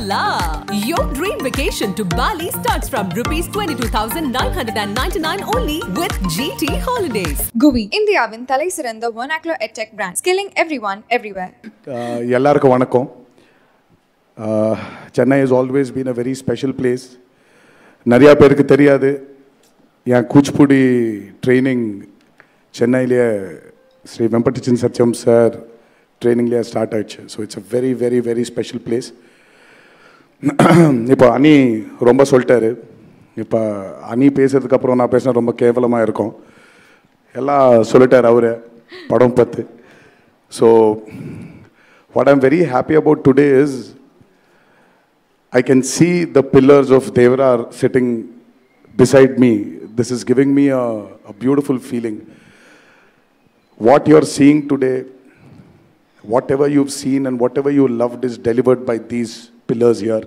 Voila! Your dream vacation to Bali starts from ₹22,999 only with GT Holidays. Guvi, Indiavin Thalai Sirandha Vernaclo EdTech brand, scaling everyone, everywhere. Yallarku vanakkam. Chennai has always been a very special place. Nariya perukku theriyadhu. Yan Kuchipudi training Chennai liye Sri Venkatachin Satyam sir training liye start aichu. So it's a very, very, very special place. Ipa Ani romba soltaru. Ipa Ani pesadhukku appuram na pesna romba kevalama irukum. Ella solitaire avare padam pathu. So what I'm very happy about today is I can see the pillars of Devara sitting beside me. This is giving me a beautiful feeling. What you're seeing today, whatever you've seen and whatever you loved is delivered by these pillars here.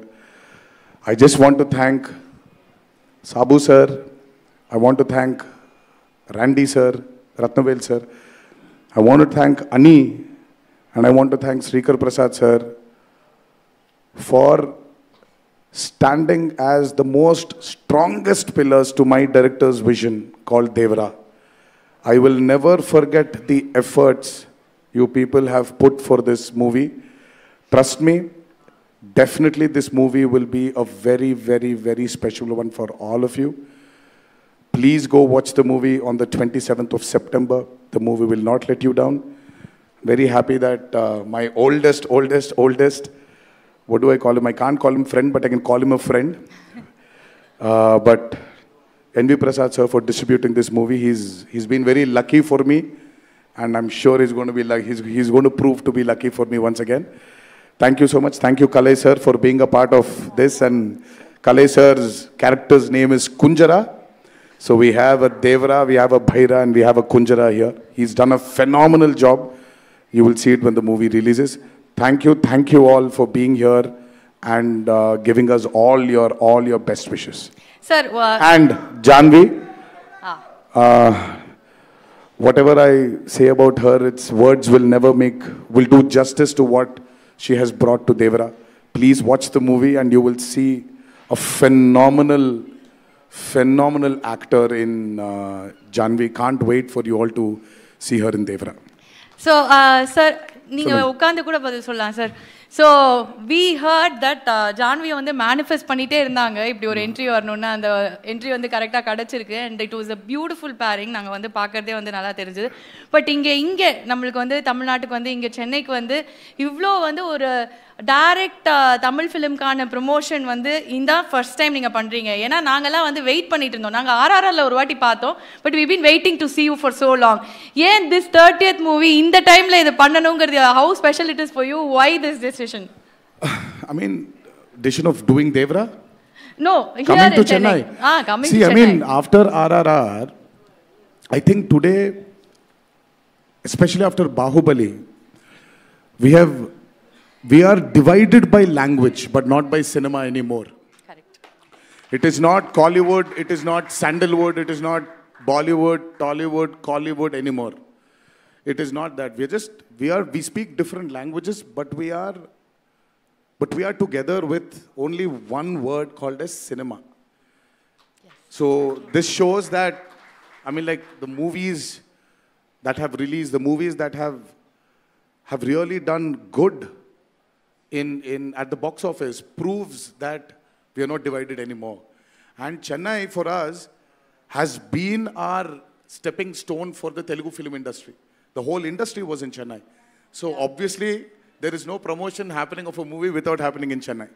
I just want to thank Sabu sir. I want to thank Randy sir, Ratnavel sir. I want to thank Ani and I want to thank Srikar Prasad sir for standing as the most strongest pillars to my director's vision called Devara. I will never forget the efforts you people have put for this movie. Trust me, definitely this movie will be a very, very, very special one for all of you. Please go watch the movie on the 27th of September. The movie will not let you down. Very happy that my oldest, what do I call him? I can't call him friend, but I can call him a friend. But N.V. Prasad sir for distributing this movie, he's been very lucky for me, and I'm sure he's going to be like he's going to prove to be lucky for me once again. Thank you so much. Thank you, Kalai sir, for being a part of this. And Kalai sir's character's name is Kunjara. So we have a Devara, we have a Bhaira, and we have a Kunjara here. He's done a phenomenal job. You will see it when the movie releases. Thank you all for being here and giving us all your best wishes. Sir, and Janhvi, whatever I say about her, its words will never will do justice to what she has brought to Devara. Please watch the movie and you will see a phenomenal, phenomenal actor in Janhvi. Can't wait for you all to see her in Devara. So, sir, so we heard that Janhvi on the manifest panite irundanga ipdi or entry varnona and the entry vandu correct ah kadachirukku and it was a beautiful pairing nanga vandu paakkradhe vandu nalla therinjathu but inge namukku vandu Tamil Nadu vandu inge Chennai ku vandu ivlo vandu or direct Tamil film kaana promotion vandu indha first time neenga pandringa ena naangala vandu wait pannite irundom naanga RRR la oru vaati paathom but we been waiting to see you for so long yen this 30th movie indha time la idu pannanum gradha how special it is for you why this decision I mean decision of doing Devara no coming to Chennai coming see to Chennai. I mean after RRR I think today especially after Bahubali we are divided by language, but not by cinema anymore. Correct. It is not Collywood, it is not Sandalwood, it is not Bollywood, Tollywood, Collywood anymore. It is not that. We speak different languages, but we are together with only one word called as cinema. Yes. So this shows that, I mean, like the movies that have released, the movies that have really done good at the box office proves that we are not divided anymore. And Chennai for us has been our stepping stone for the Telugu film industry. The whole industry was in Chennai. So obviously there is no promotion happening of a movie without happening in Chennai.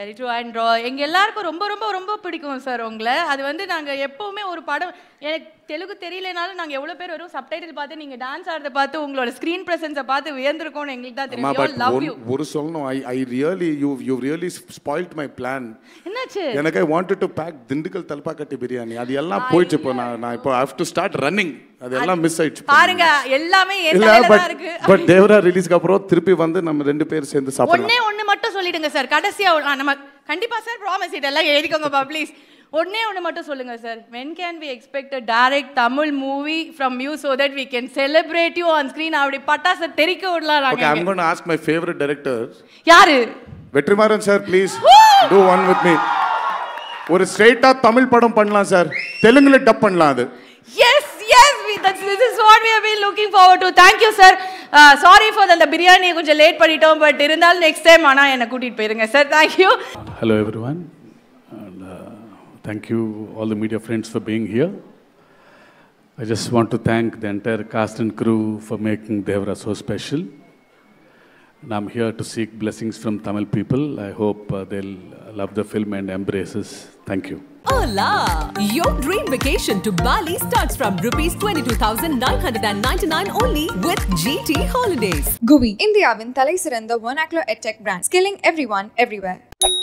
Very true. And எங்க எல்லாருக்கும் ரொம்ப ரொம்ப ரொம்ப பிடிக்கும் sir உங்களை. அது வந்து நாங்க எப்பவுமே ஒரு படம் எனக்கு தெலுங்கு தெரியலனாலும் நாங்க எவ்வளவு பேர் வெறும் சப்டைட்டில் பார்த்து நீங்க டான்ஸ் ஆடுறத பார்த்து உங்களோட screen presence பார்த்து வியந்திருக்கோம்னு எங்களுக்கு தான் தெரியும். I love you. ஒரு சொல்லணும் I really you really spoiled my plan. என்னாச்சு? எனக்கு I wanted to pack Dindigul Thalappakatti biryani. அது எல்லாம் போயிடுச்சு இப்போ நான் இப்போ I have to start running. அது எல்லாம் மிஸ் ஆயிடுச்சு. பாருங்க எல்லாமே ஏதேதோ தான் இருக்கு. பட் தேவரா ரிலீஸ்க்கு அப்புறம் திருப்பி வந்து நம்ம ரெண்டு பேர் சேர்ந்து சாப்பிடலாம். ஒண்ணே மட்டும் சொல்லிடுங்க சார். கடைசியா நம்ம கண்டிப்பா சார் ப்ராமிஸ் இதெல்லாம் எழுதிக்கோங்கப்பா ப்ளீஸ். ஒண்ணே ஒண்ணு மட்டும் சொல்லுங்க sir. When can we expect a direct Tamil movie from you so that we can celebrate you on screen? அப்படி பட்டாசு தெரிக்க விடலாம். Okay, I'm going to ask my favorite directors. யாரு? Vetrimaran sir, please do one with me. Oru straight a Tamil padam pannalam sir. Telugu la dub pannalam adu. Yes, yes. This is what we have been looking forward to. Thank you sir. Sorry for the biryani konja late panitom, but irundal next time ana enna kootitu poirunga sir. Thank you. Hello everyone. And thank you all the media friends for being here. I just want to thank the entire cast and crew for making Devara so special. And I'm here to seek blessings from Tamil people. I hope they'll love the film and embrace us. Thank you. Hola! Your dream vacation to Bali starts from Rs. 22,999 only with GT Holidays. Guvi, India's Thalai Sirandha Vernaclo EdTech brand. Scaling everyone, everywhere.